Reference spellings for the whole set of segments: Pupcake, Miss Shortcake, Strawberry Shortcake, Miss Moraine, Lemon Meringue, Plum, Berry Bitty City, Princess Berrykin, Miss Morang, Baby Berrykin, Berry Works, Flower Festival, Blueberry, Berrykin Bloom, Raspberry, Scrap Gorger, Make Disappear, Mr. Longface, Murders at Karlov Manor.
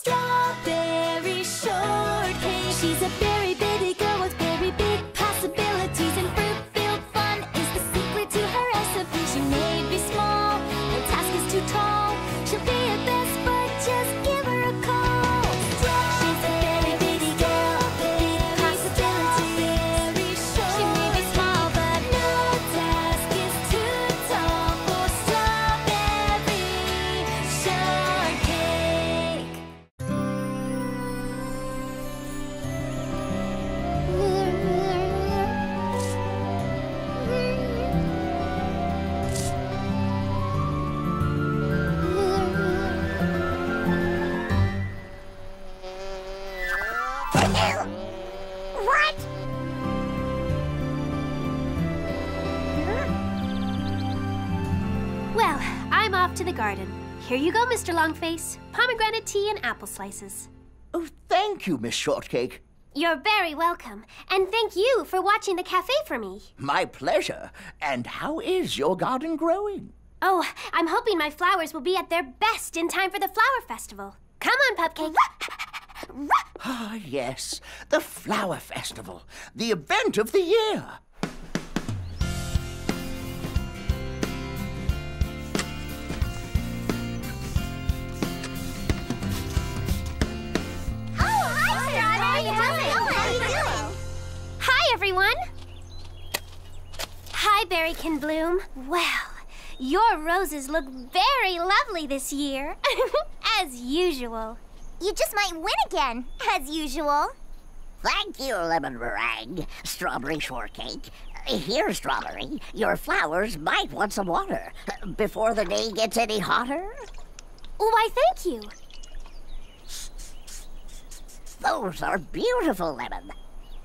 Strawberry Shortcake. She's a berry bitty girl with very big possibilities, and fruit-filled fun is the secret to her recipe. She may be small, her task is too tall. She'll be her best, but just give her a call. She's a berry bitty girl with big possibilities. She may be small, but no task is too tall for Strawberry Shortcake. What? Well, I'm off to the garden. Here you go, Mr. Longface. Pomegranate tea and apple slices. Oh, thank you, Miss Shortcake. You're very welcome. And thank you for watching the cafe for me. My pleasure. And how is your garden growing? Oh, I'm hoping my flowers will be at their best in time for the Flower Festival. Come on, Pupcake. Ah, yes, the Flower Festival, the event of the year. Oh, hi, Strawberry. How are you doing? Hi, everyone. Hi, Berrykin Bloom. Well, your roses look very lovely this year, as usual. You just might win again, as usual. Thank you, Lemon Meringue, Strawberry Shortcake. Here, Strawberry, your flowers might want some water before the day gets any hotter. Why, thank you. Those are beautiful, Lemon.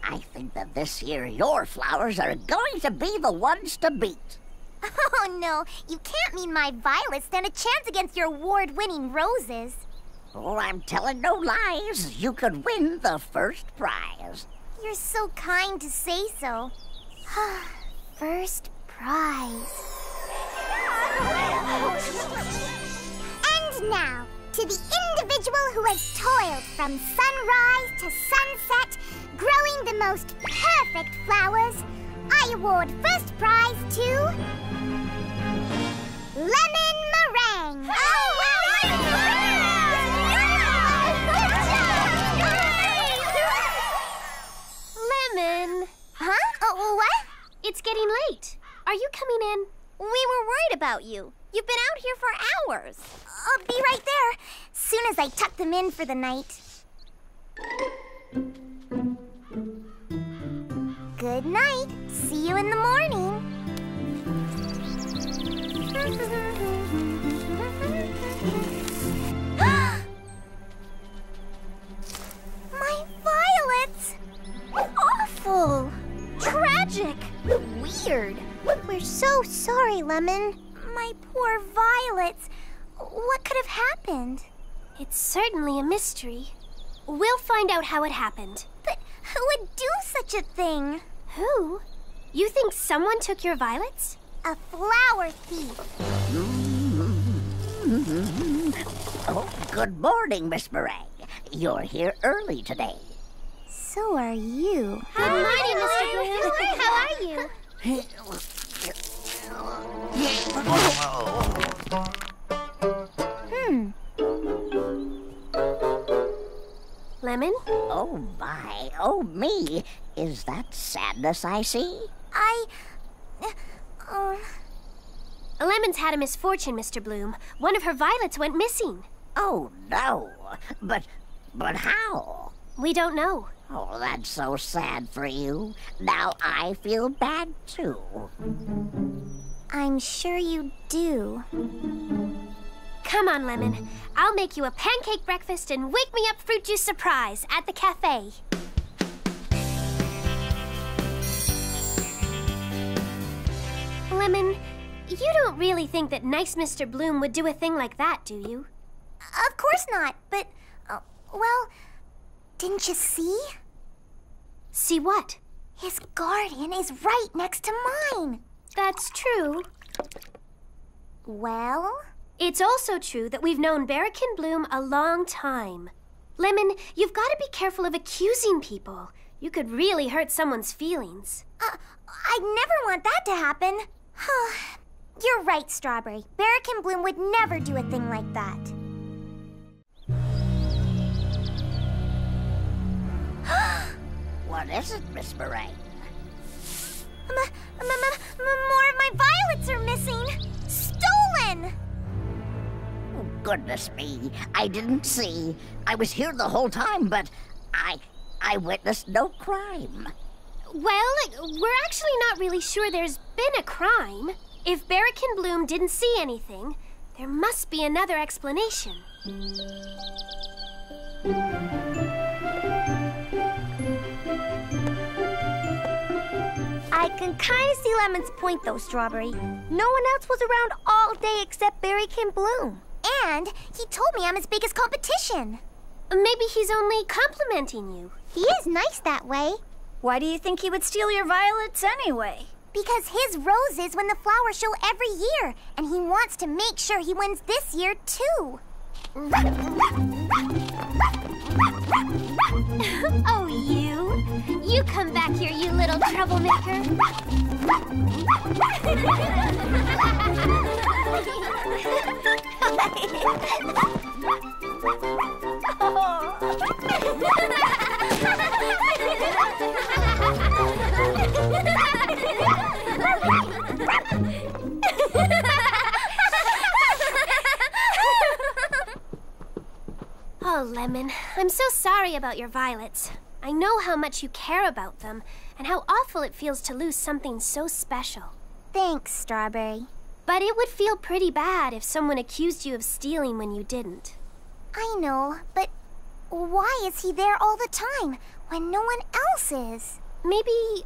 I think that this year your flowers are going to be the ones to beat. Oh, no. You can't mean my violets stand a chance against your award-winning roses. Oh, I'm telling no lies. You could win the first prize. You're so kind to say so. First prize. And now, to the individual who has toiled from sunrise to sunset, growing the most perfect flowers, I award first prize to Lemon Meringue. Oh, wow! Lemon Meringue! Lemon. Huh? Oh, what? It's getting late. Are you coming in? We were worried about you. You've been out here for hours. I'll be right there, soon as I tuck them in for the night. Good night. See you in the morning. My violets! Awful! Tragic! Weird! We're so sorry, Lemon. My poor violets. What could have happened? It's certainly a mystery. We'll find out how it happened. But who would do such a thing? Who? You think someone took your violets? A flower thief. Oh, good morning, Miss Moraine. You're here early today. So are you. Good morning, Mr. Bloom. How are you? Lemon? Oh, my. Oh, me. Is that sadness I see? Lemon's had a misfortune, Mr. Bloom. One of her violets went missing. Oh, no. But how? We don't know. Oh, that's so sad for you. Now I feel bad, too. I'm sure you do. Come on, Lemon. I'll make you a pancake breakfast and wake-me-up fruit juice surprise at the cafe. Lemon, you don't really think that nice Mr. Bloom would do a thing like that, do you? Of course not, but, well... Didn't you see? See what? His garden is right next to mine. That's true. Well? It's also true that we've known Berrykin Bloom a long time. Lemon, you've got to be careful of accusing people. You could really hurt someone's feelings. I'd never want that to happen. You're right, Strawberry. Berrykin Bloom would never do a thing like that. What is it, Miss Moraine? More of my violets are missing. Stolen! Oh, goodness me, I didn't see. I was here the whole time, but I witnessed no crime. Well, we're actually not really sure there's been a crime. If Berrykin Bloom didn't see anything, there must be another explanation. I can kind of see Lemon's point, though, Strawberry. No one else was around all day except Berrykin Bloom. And he told me I'm his biggest competition. Maybe he's only complimenting you. He is nice that way. Why do you think he would steal your violets anyway? Because his roses win the flower show every year, and he wants to make sure he wins this year, too. Oh, you? You come back here, you little troublemaker. Oh, Lemon, I'm so sorry about your violets. I know how much you care about them and how awful it feels to lose something so special. Thanks, Strawberry. But it would feel pretty bad if someone accused you of stealing when you didn't. I know, but why is he there all the time when no one else is? Maybe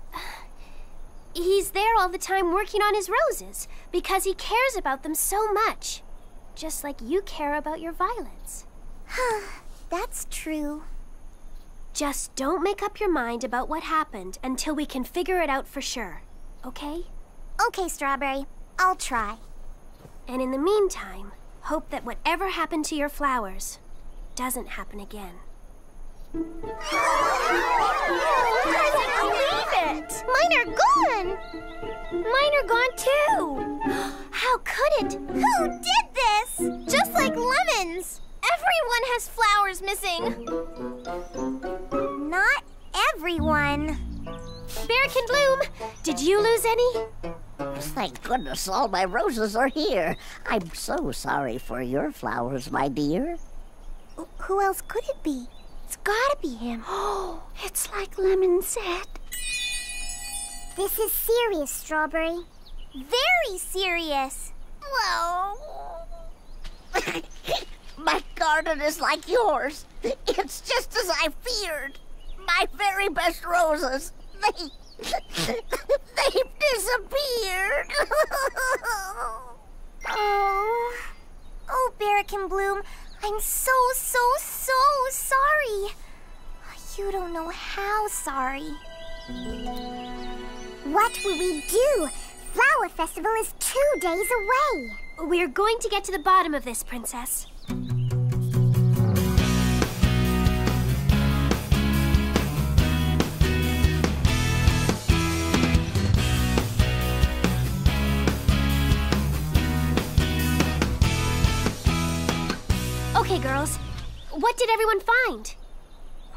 he's there all the time working on his roses because he cares about them so much, just like you care about your violets. That's true. Just don't make up your mind about what happened until we can figure it out for sure, okay? Okay, Strawberry. I'll try. And in the meantime, hope that whatever happened to your flowers doesn't happen again. I can't believe it! Mine are gone! Mine are gone too! How could it? Who did this? Just like Lemon's! Everyone has flowers missing. Not everyone. Berrykin Bloom, did you lose any? Thank goodness all my roses are here. I'm so sorry for your flowers, my dear. Who else could it be? It's gotta be him. Oh, it's like Lemon said. This is serious, Strawberry. Very serious. Whoa. My garden is like yours. It's just as I feared. My very best roses, they've disappeared. Oh, Berrykin Bloom, I'm so sorry. You don't know how sorry. What will we do? Flower Festival is 2 days away. We're going to get to the bottom of this, Princess. Okay, girls, what did everyone find?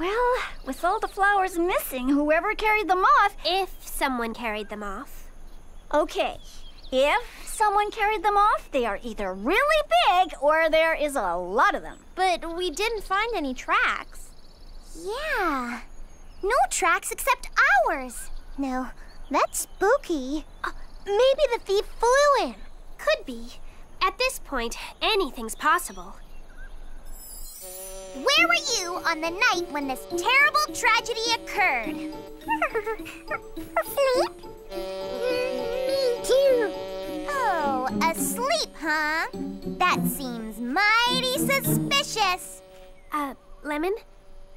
Well, with all the flowers missing, whoever carried them off... If someone carried them off. Okay, if someone carried them off, they are either really big or there is a lot of them. But we didn't find any tracks. Yeah, no tracks except ours. No, that's spooky. Maybe the thief flew in. Could be. At this point, anything's possible. Where were you on the night when this terrible tragedy occurred? Asleep? Me too. Oh, asleep, huh? That seems mighty suspicious. Lemon,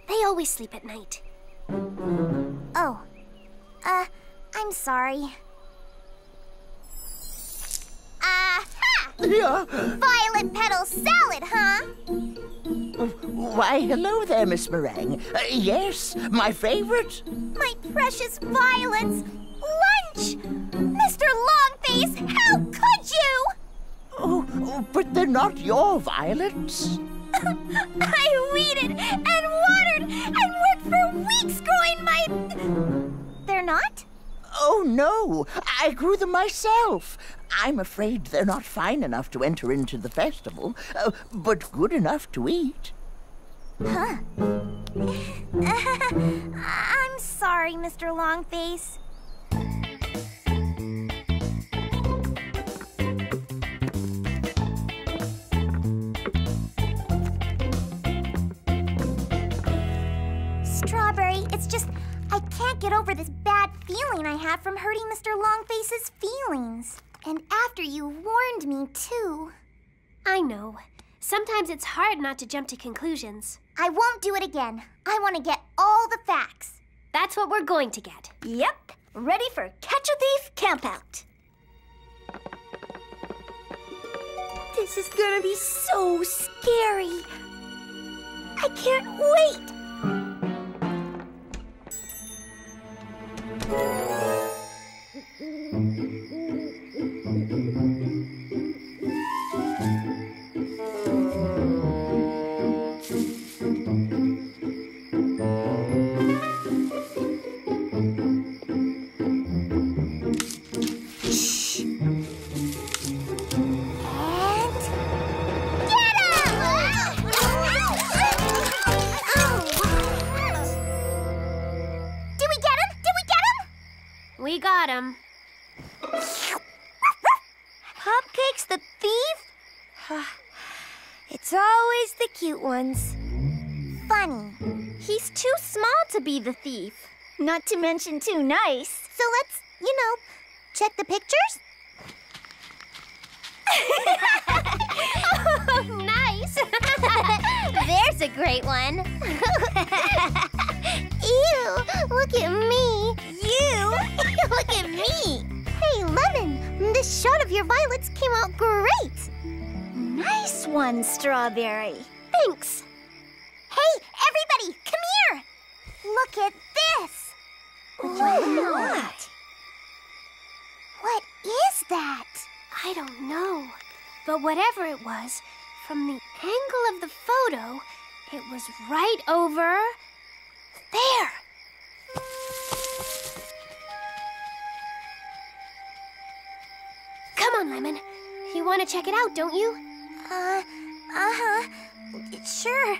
they always sleep at night. Oh. I'm sorry. Aha! Violet petal salad, huh? Why, hello there, Miss Morang. Yes, my favorite. My precious violets. Lunch! Mr. Longface, how could you? Oh, but they're not your violets. I weeded and watered and worked for weeks growing my... They're not? Oh, no. I grew them myself. I'm afraid they're not fine enough to enter into the festival, but good enough to eat. Huh. I'm sorry, Mr. Longface. Strawberry, it's just I can't get over this bad feeling I have from hurting Mr. Longface's feelings. And after you warned me, too. I know. Sometimes it's hard not to jump to conclusions. I won't do it again. I want to get all the facts. That's what we're going to get. Yep. Ready for Catch a Thief Campout. This is gonna be so scary. I can't wait. We got him. Pupcake's the thief? It's always the cute ones. Funny. He's too small to be the thief. Not to mention too nice. So let's, you know, check the pictures. Oh, nice. There's a great one. Ew, look at me. You? Look at me! Hey, Lemon, this shot of your violets came out great! Nice one, Strawberry. Thanks. Hey, everybody, come here! Look at this! What? What is that? I don't know. But whatever it was, from the angle of the photo, it was right over... there! Come on, Lemon. You want to check it out, don't you? Sure.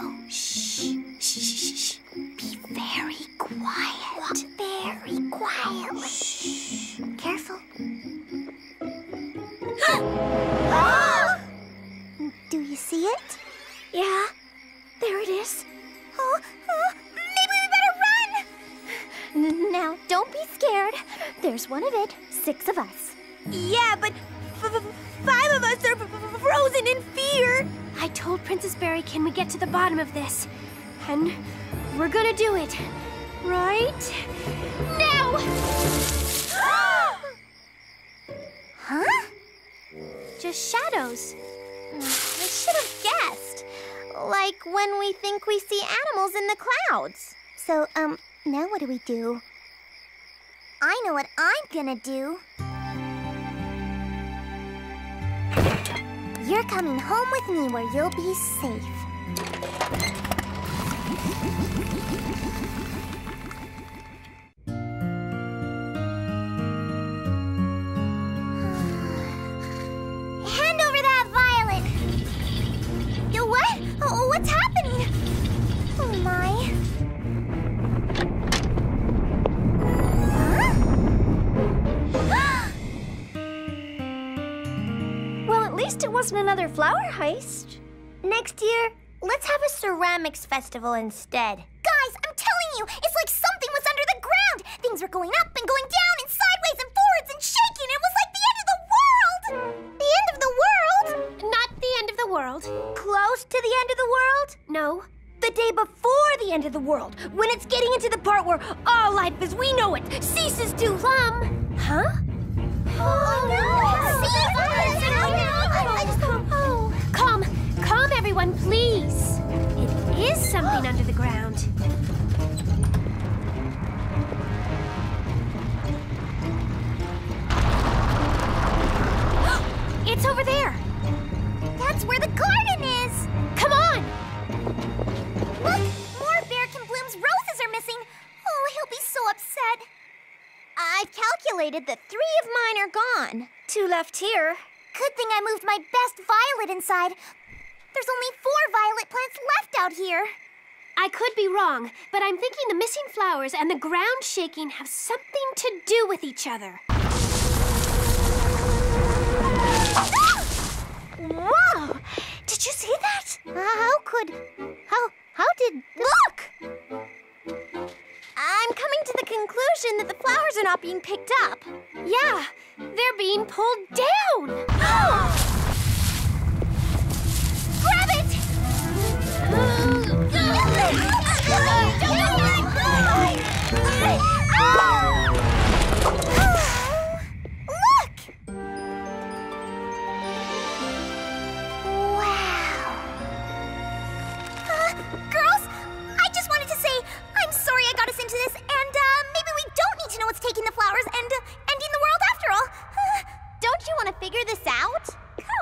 Oh, shh. Shh, shh, shh. Be very quiet. Walk very quietly. Shh. Careful. Ah! Do you see it? Yeah. There it is. Oh, maybe we better run! Now, don't be scared. There's one of it, 6 of us. Yeah, but 5 of us are frozen in fear. I told Princess Berrykin we get to the bottom of this. And we're gonna do it. Right? Now! Huh? Just shadows. I should have guessed. Like when we think we see animals in the clouds. So, now what do? I know what I'm gonna do. You're coming home with me where you'll be safe. Hand over that violet! What? Oh, what's happening? Oh, my... It wasn't another flower heist. Next year, let's have a ceramics festival instead. Guys, I'm telling you, it's like something was under the ground. Things were going up and going down and sideways and forwards and shaking. It was like the end of the world. The end of the world? Not the end of the world. Close to the end of the world? No. The day before the end of the world, when it's getting into the part where all life as we know it ceases to... Plum. Huh? Oh, no! See? I just thought... Oh. something under the ground. It's over there. That's where the garden is. Come on. Look, more Berrykin Bloom's roses are missing. Oh, he'll be so upset. I've calculated that 3 of mine are gone. 2 left here. Good thing I moved my best violet inside. There's only 4 violet plants left out here. I could be wrong, but I'm thinking the missing flowers and the ground shaking have something to do with each other. Ah! Whoa! Did you see that? How did... Look! I'm coming to the conclusion that the flowers are not being picked up. Yeah, they're being pulled down. Grab it! Look! Wow! Girls, I just wanted to say I'm sorry I got us into this, and maybe we don't need to know what's taking the flowers and ending the world after all. Don't you want to figure this out?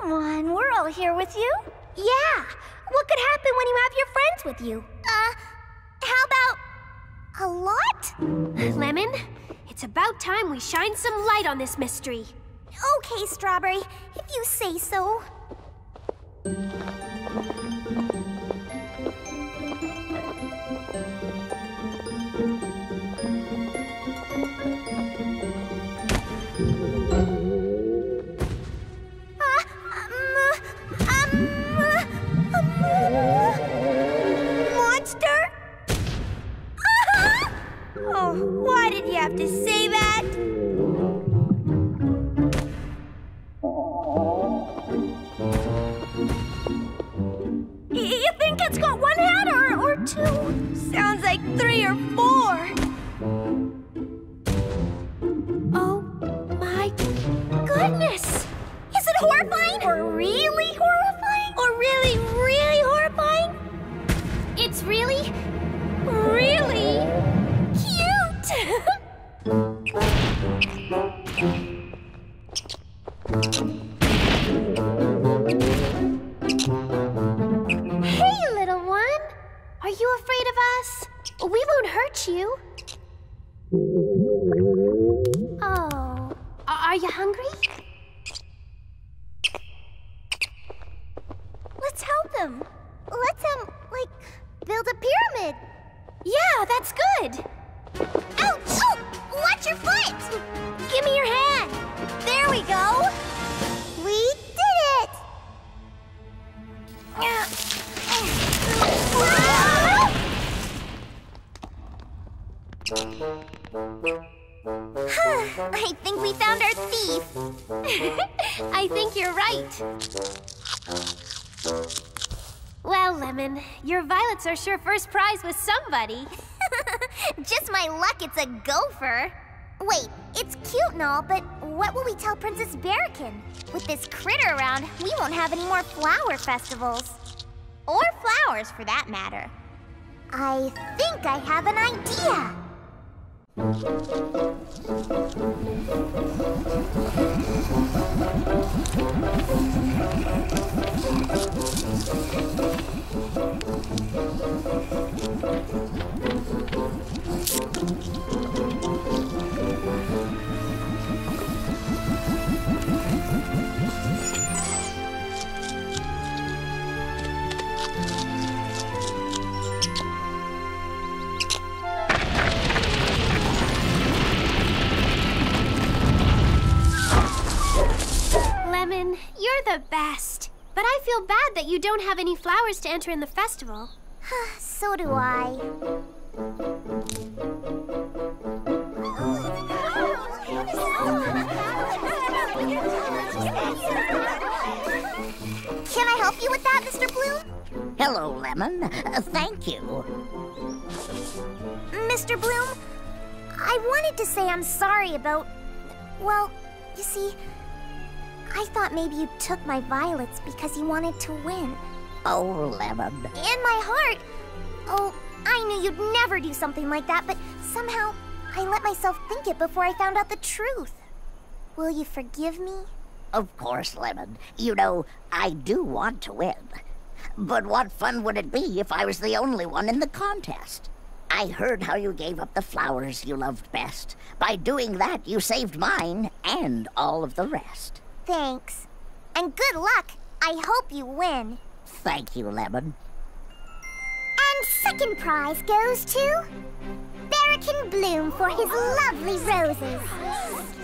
Come on, we're all here with you. Yeah, what could happen when you have your friends with you? How about a lot? Lemon, it's about time we shine some light on this mystery. Okay, Strawberry, if you say so. Why did you have to say that? You think it's got 1 head or 2? Sounds like 3 or 4. Oh my goodness! Is it horrifying? Or really horrifying? Or really, really horrifying? It's really, really... Hey, little one. Are you afraid of us? We won't hurt you. Oh. Are you hungry? Let's help him. Let's, like, build a pyramid. Yeah, that's good. Ouch! Oh, watch your foot! Give me your hand! There we go! We did it! I think we found our thief! I think you're right. Well, Lemon, your violets are sure first prize with somebody. Just my luck, it's a gopher. Wait, it's cute and all, but what will we tell Princess Berrykin? With this critter around, we won't have any more flower festivals. Or flowers, for that matter. I think I have an idea. Lemon, you're the best. But I feel bad that you don't have any flowers to enter in the festival. So do I. Can I help you with that, Mr. Bloom? Hello, Lemon. Thank you. Mr. Bloom, I wanted to say I'm sorry about... Well, you see... I thought maybe you took my violets because you wanted to win. Oh, Lemon. In my heart, Oh, I knew you'd never do something like that, but somehow I let myself think it before I found out the truth. Will you forgive me? Of course, Lemon. You know, I do want to win. But what fun would it be if I was the only one in the contest? I heard how you gave up the flowers you loved best. By doing that, you saved mine and all of the rest. Thanks. And good luck. I hope you win. Thank you, Lemon. And second prize goes to Berrykin Bloom for his lovely roses.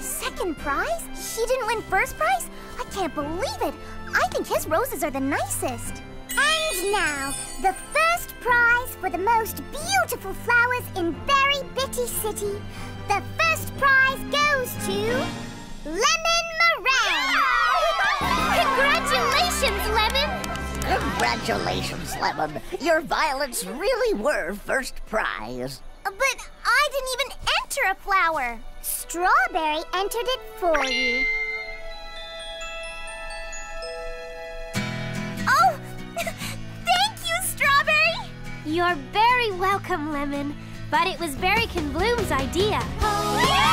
Second prize? He didn't win first prize? I can't believe it. I think his roses are the nicest. And now, the first prize for the most beautiful flowers in Berry Bitty City. The first prize goes to Lemon Meringue. Congratulations, Lemon! Congratulations, Lemon. Your violets really were first prize. But I didn't even enter a flower. Strawberry entered it for you. Oh, thank you, Strawberry. You're very welcome, Lemon. But it was Berrykin Bloom's idea. Oh, yeah!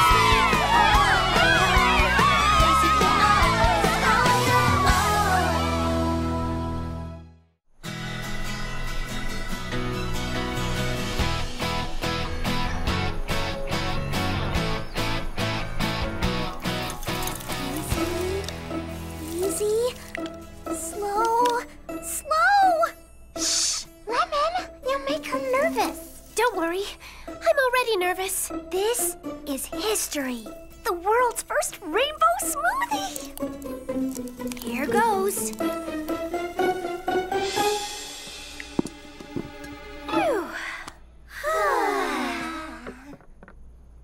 Don't worry, I'm already nervous. This is history. The world's first rainbow smoothie. Here goes.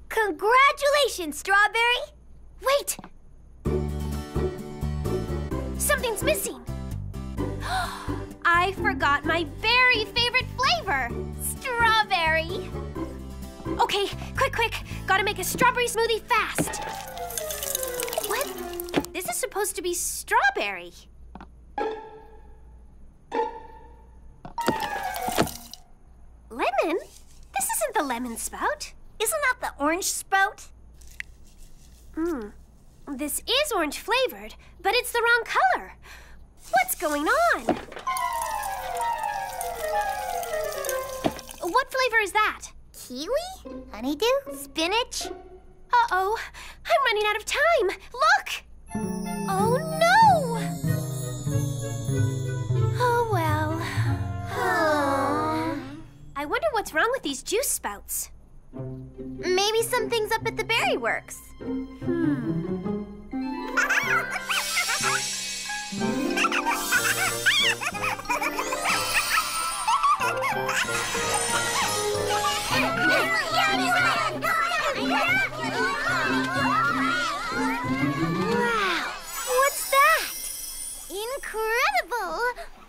Congratulations, Strawberry. Wait. Something's missing. I forgot my very favorite flavor. Strawberry. Okay, quick. Gotta make a strawberry smoothie fast. What? This is supposed to be strawberry. Lemon? This isn't the lemon spout. Isn't that the orange spout? This is orange flavored, but it's the wrong color. What's going on? What flavor is that? Kiwi? Honeydew? Spinach? Uh-oh, I'm running out of time. Look! Oh, no! Oh, well. Aww. I wonder what's wrong with these juice spouts. Maybe something's up at the Berry Works. Wow! What's that? Incredible!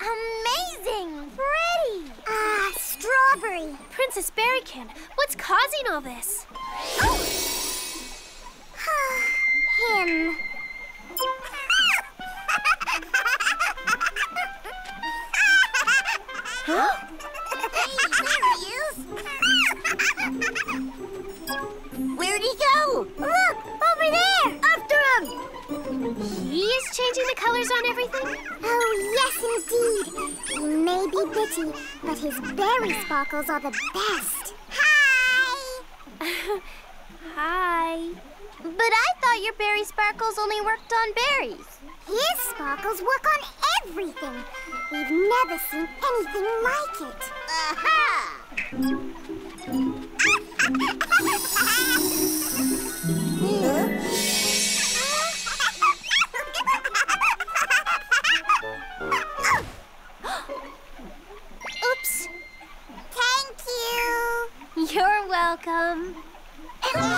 Amazing! Pretty! Ah, Strawberry! Princess Berrykin, what's causing all this? Oh! Him. Huh? Where'd he go? Look, over there! After him! He is changing the colors on everything? Oh, yes, indeed. He may be bitchy, but his berry sparkles are the best. Hi! Hi. But I thought your berry sparkles only worked on berries. His sparkles work on everything. We've never seen anything like it. Aha! Oops. Thank you. You're welcome. Oh.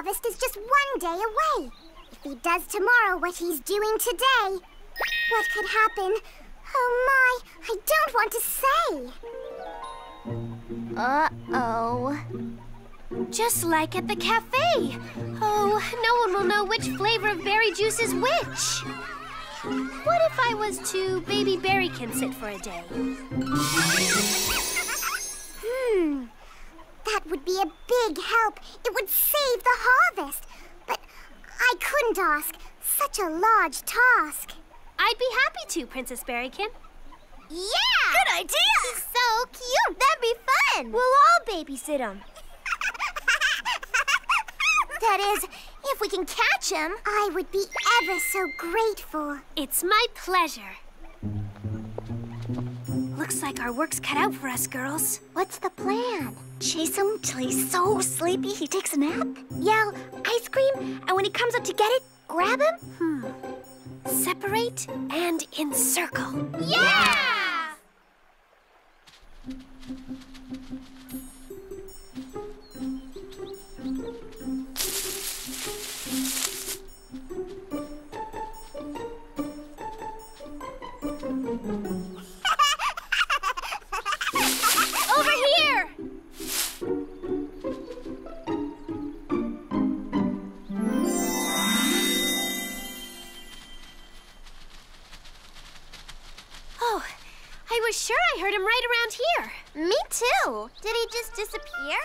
harvest is just one day away. If he does tomorrow what he's doing today, what could happen? Oh my, I don't want to say. Uh-oh. Just like at the cafe. Oh, no one will know which flavor of berry juice is which. What if I was to Baby Berrykin sit for a day? That would be a big help. It would save the harvest. But I couldn't ask. Such a large task. I'd be happy to, Princess Berrykin. Yeah! Good idea! He's so cute! That'd be fun! We'll all babysit him. That is, if we can catch him. I would be ever so grateful. It's my pleasure. Looks like our work's cut out for us, girls. What's the plan? Chase him till he's so sleepy he takes a nap? Yell, ice cream, and when he comes up to get it, grab him? Separate and encircle. Yeah! Over here! Oh, I was sure I heard him right around here. Me too. Did he just disappear?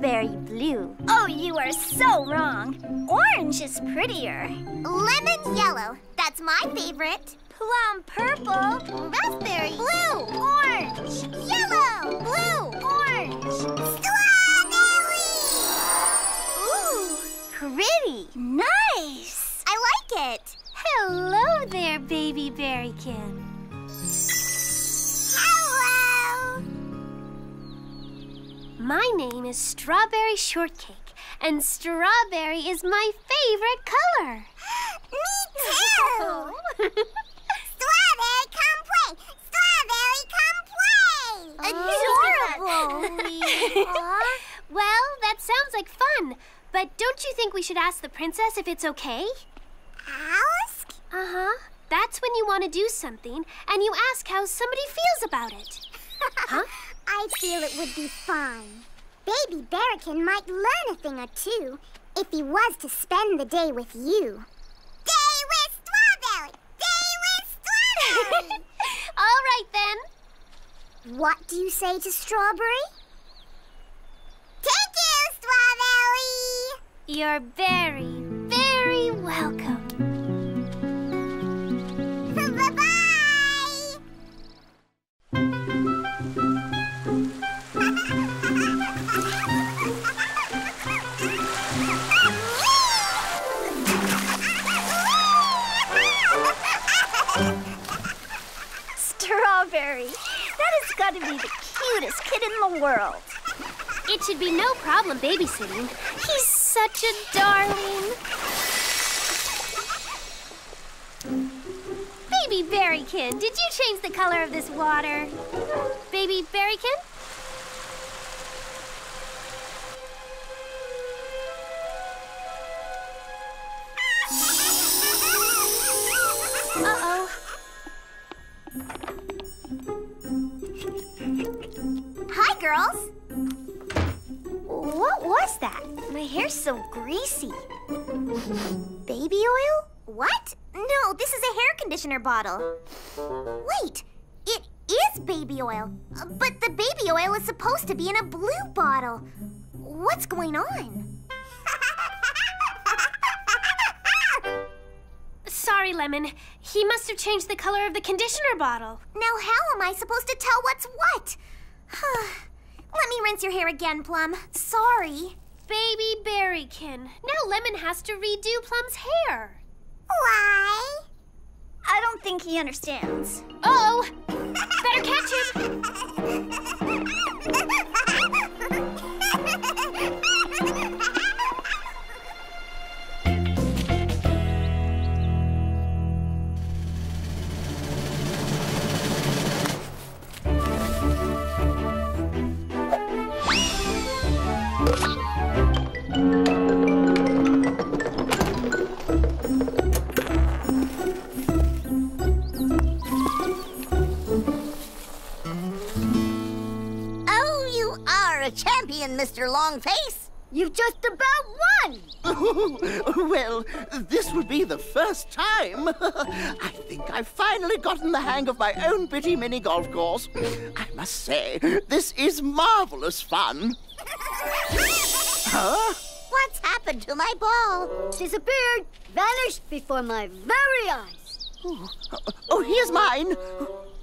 Berry blue. Oh, you are so wrong. Orange is prettier. Lemon yellow. That's my favorite. Plum purple. Raspberry. Blue. Orange. Yellow. Blue. Orange. Strawberry! Ooh, pretty. Nice. I like it. Hello there, Baby Berrykin. My name is Strawberry Shortcake, and strawberry is my favorite color. Me too! Strawberry, come play! Strawberry, come play! Adorable! Well, that sounds like fun, but don't you think we should ask the princess if it's okay? Ask? That's when you want to do something, and you ask how somebody feels about it. Huh? I feel it would be fun. Baby Berrykin might learn a thing or two if he was to spend the day with you. Day with Strawberry! Day with Strawberry! All right, then. What do you say to Strawberry? Thank you, Strawberry! You're very, very welcome. That has got to be the cutest kid in the world. It should be no problem babysitting. He's such a darling. Baby Berrykin, did you change the color of this water? Baby Berrykin? Girls? What was that? My hair's so greasy. Baby oil? What? No, this is a hair conditioner bottle. Wait, it is baby oil, but the baby oil is supposed to be in a blue bottle. What's going on? Sorry, Lemon. He must have changed the color of the conditioner bottle. Now how am I supposed to tell what's what? Let me rinse your hair again, Plum. Sorry. Baby Berrykin. Now Lemon has to redo Plum's hair. Why? I don't think he understands. Uh-oh! Better catch him. Champion, Mr. Longface. You've just about won. Well, this would be the first time. I think I've finally gotten the hang of my own bitty mini golf course. I must say, this is marvelous fun. Huh? What's happened to my ball? Disappeared, vanished before my very eyes. Oh, here's mine.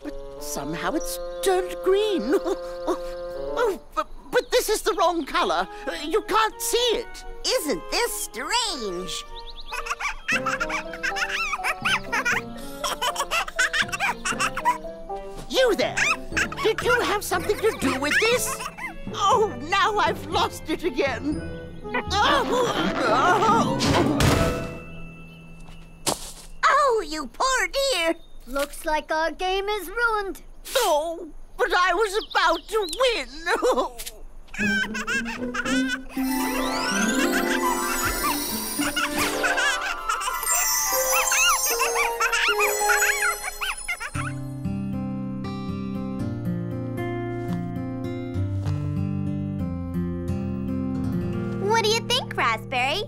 But somehow it's turned green. Oh, but this is the wrong color. You can't see it. Isn't this strange? You there! Did you have something to do with this? Oh, now I've lost it again. Oh, you poor dear. Looks like our game is ruined. Oh, but I was about to win. Oh. What do you think, Raspberry?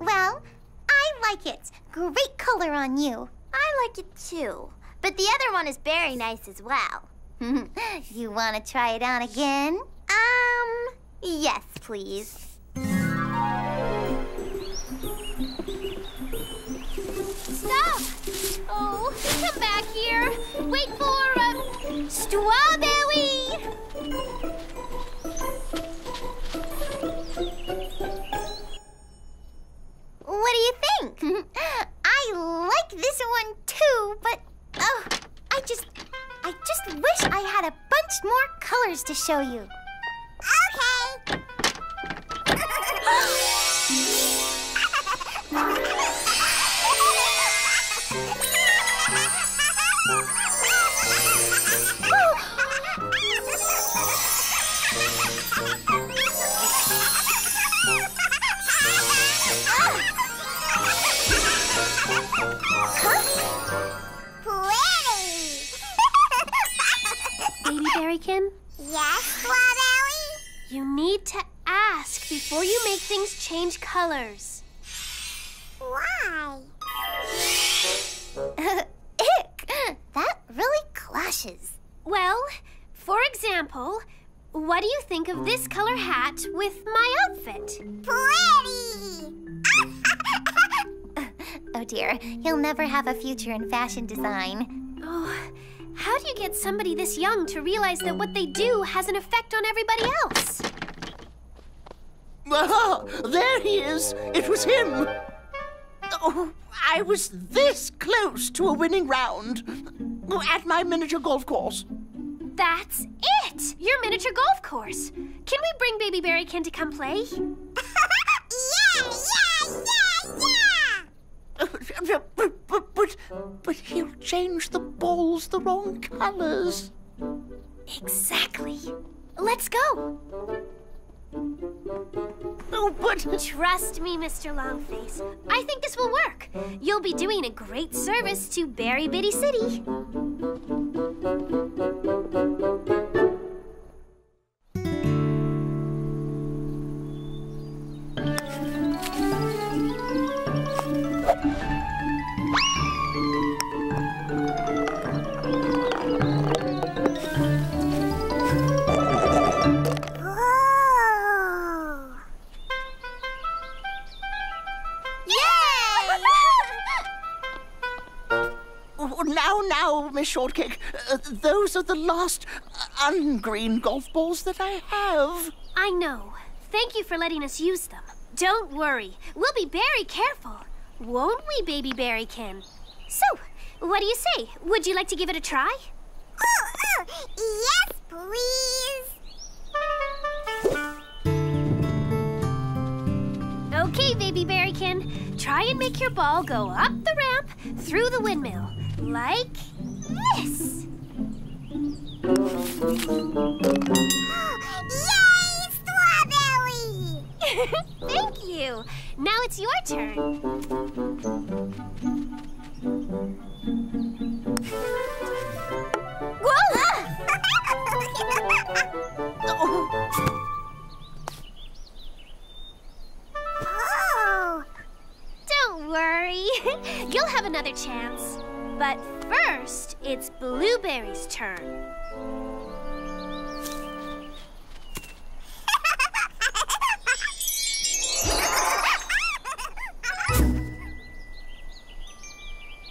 Well, I like it. Great color on you. I like it too. But the other one is very nice as well. You want to try it on again? Yes, please. Stop! Oh, come back here. Wait for a strawberry! What do you think? I like this one too, but oh, I just wish I had a bunch more colors to show you. Okay. Baby Berrykin? Yes, Strawberry? You need to ask before you make things change colors. Why? Ick! That really clashes. Well, for example, what do you think of this color hat with my outfit? Pretty! Oh dear, he'll never have a future in fashion design. Oh. How do you get somebody this young to realize that what they do has an effect on everybody else? Aha! There he is! It was him! Oh, I was this close to a winning round at my miniature golf course. That's it! Your miniature golf course! Can we bring Baby Berrykin to come play? Yeah! But he'll change the balls the wrong colors. Exactly. Let's go. Oh, but... Trust me, Mr. Longface. I think this will work. You'll be doing a great service to Berry Bitty City. now, Miss Shortcake, those are the last ungreen golf balls that I have. I know. Thank you for letting us use them. Don't worry. We'll be very careful. Won't we, Baby Berrykin? So, what do you say? Would you like to give it a try? Yes, please. Okay, Baby Berrykin. Try and make your ball go up the ramp, through the windmill, like this. Yay, Strawberry! Thank you. Now it's your turn. Whoa! Oh. Don't worry. You'll have another chance. But first, it's Blueberry's turn.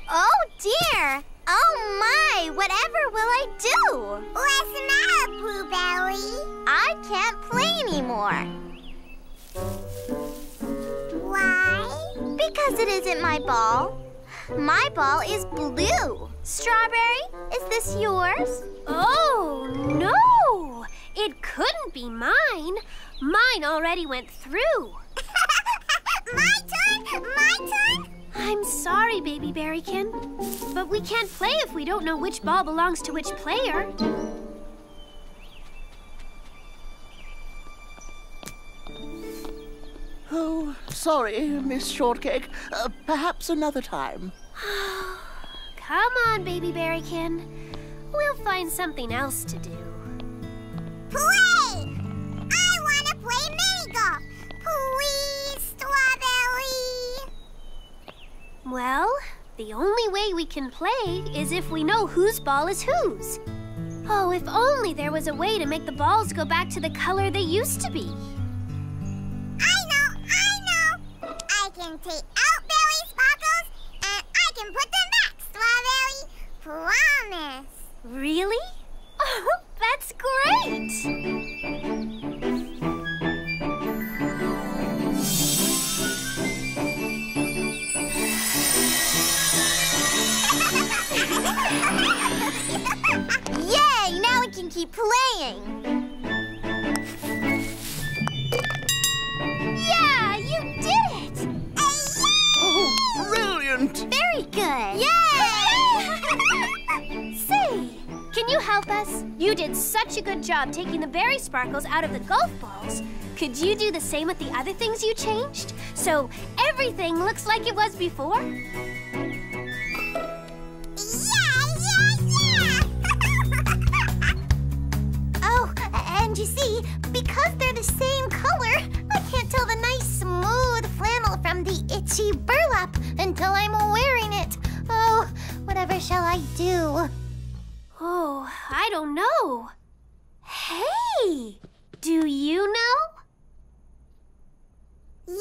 Oh dear! Oh my! Whatever will I do? Listen up, Blueberry. I can't play anymore. Why? Because it isn't my ball. My ball is blue. Strawberry, is this yours? Oh no! It couldn't be mine. Mine already went through. My turn! My turn! I'm sorry, Baby Berrykin, but we can't play if we don't know which ball belongs to which player. Oh, sorry, Miss Shortcake. Perhaps another time. Come on, Baby Berrykin. We'll find something else to do. Play! I want to play mini golf. Please, Strawberry. Well, the only way we can play is if we know whose ball is whose. Oh, if only there was a way to make the balls go back to the color they used to be. I know. I can take out Berry's bottles and I can put them back, Strawberry. Promise. Really? Oh, that's great. Yay! Now we can keep playing! Yeah! You did it! Yay! Oh, brilliant! Very good! Yay! Say, can you help us? You did such a good job taking the berry sparkles out of the golf balls. Could you do the same with the other things you changed? So everything looks like it was before? And you see, because they're the same color, I can't tell the nice, smooth flannel from the itchy burlap until I'm wearing it. Oh, whatever shall I do? Oh, I don't know. Hey, do you know? Yeah!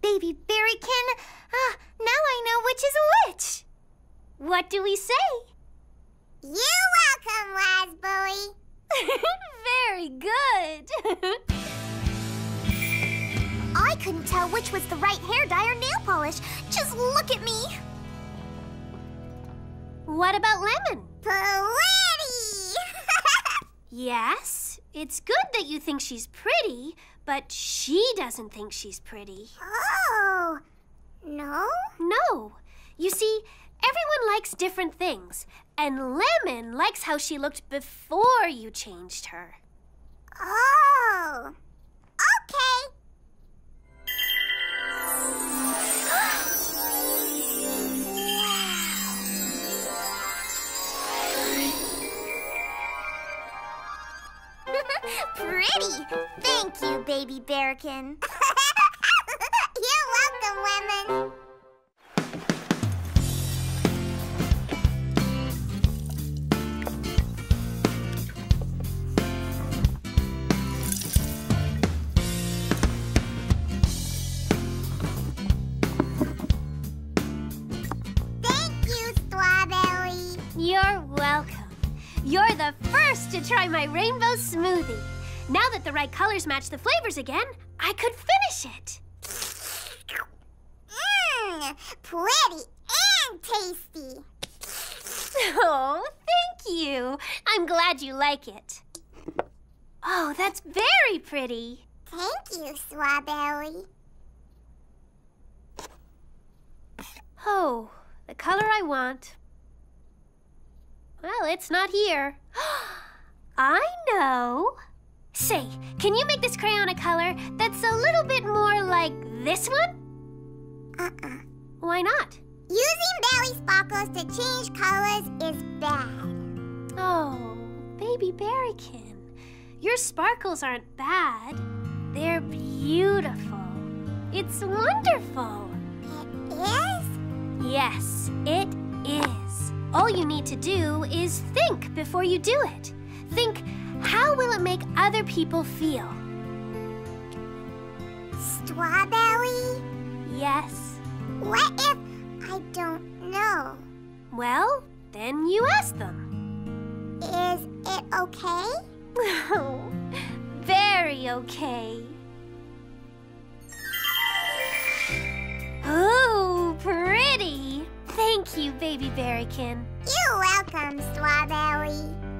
Baby Berrykin, now I know which is which. What do we say? You're welcome, Raspberry. Very good. I couldn't tell which was the right hair dye or nail polish. Just look at me. What about lemon? Pretty. Yes, it's good that you think she's pretty, but she doesn't think she's pretty. Oh, no? No. You see, everyone likes different things, and Lemon likes how she looked before you changed her. Oh, okay. Thank you, Baby Berrykin. You're welcome, Lemon. You're welcome. You're the first to try my rainbow smoothie. Now that the right colors match the flavors again, I could finish it. Mmm, pretty and tasty. Oh, thank you. I'm glad you like it. Oh, that's very pretty. Thank you, Strawberry. Oh, the color I want. Well, it's not here. I know. Say, can you make this crayon a color that's a little bit more like this one? Why not? Using belly sparkles to change colors is bad. Oh, Baby Berrykin, your sparkles aren't bad. They're beautiful. It's wonderful. It is? Yes, it is. All you need to do is think before you do it. Think, how will it make other people feel? Strawberry? Yes. What if I don't know? Well, then you ask them. Is it okay? Oh, very okay. Oh, pretty. Thank you, Baby Berrykin. You're welcome, Strawberry.